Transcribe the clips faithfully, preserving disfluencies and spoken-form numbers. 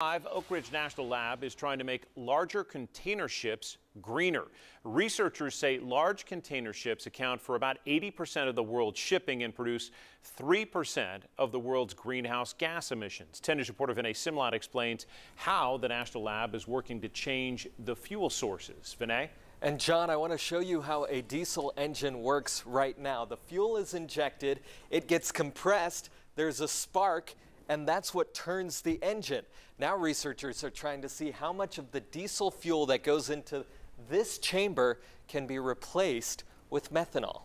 Oak Ridge National Lab is trying to make larger container ships greener. Researchers say large container ships account for about eighty percent of the world's shipping and produce three percent of the world's greenhouse gas emissions. ten News reporter Vinay Simlot explains how the National Lab is working to change the fuel sources. Vinay? And John, I want to show you how a diesel engine works right now. The fuel is injected, it gets compressed, there's a spark, and that's what turns the engine. Now researchers are trying to see how much of the diesel fuel that goes into this chamber can be replaced with methanol.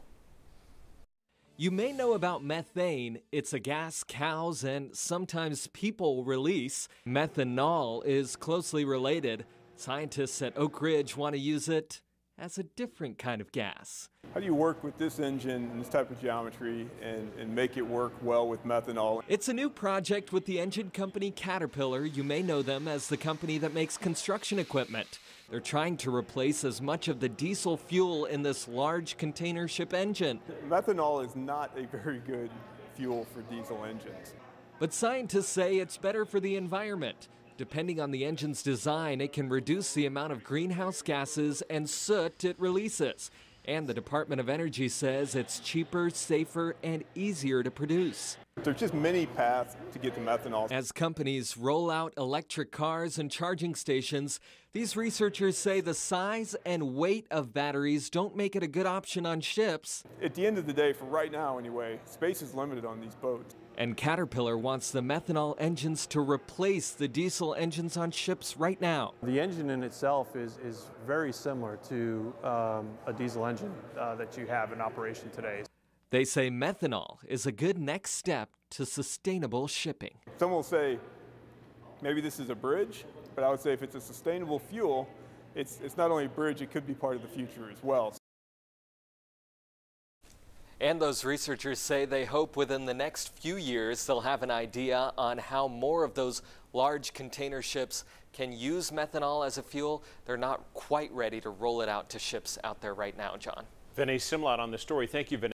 You may know about methane. It's a gas cows and sometimes people release. Methanol is closely related. Scientists at Oak Ridge want to use it as a different kind of gas. How do you work with this engine and this type of geometry and, and make it work well with methanol? It's a new project with the engine company Caterpillar. You may know them as the company that makes construction equipment. They're trying to replace as much of the diesel fuel in this large container ship engine. Methanol is not a very good fuel for diesel engines. But scientists say it's better for the environment. Depending on the engine's design, it can reduce the amount of greenhouse gases and soot it releases. And the Department of Energy says it's cheaper, safer, and easier to produce. There's just many paths to get to methanol. As companies roll out electric cars and charging stations, these researchers say the size and weight of batteries don't make it a good option on ships. At the end of the day, for right now anyway, space is limited on these boats. And Caterpillar wants the methanol engines to replace the diesel engines on ships right now. The engine in itself is, is very similar to um, a diesel engine uh, that you have in operation today. They say methanol is a good next step to sustainable shipping. Some will say maybe this is a bridge, but I would say if it's a sustainable fuel, it's, it's not only a bridge, it could be part of the future as well. And those researchers say they hope within the next few years they'll have an idea on how more of those large container ships can use methanol as a fuel. They're not quite ready to roll it out to ships out there right now, John. Vinay Simlot on the story. Thank you, Vinay.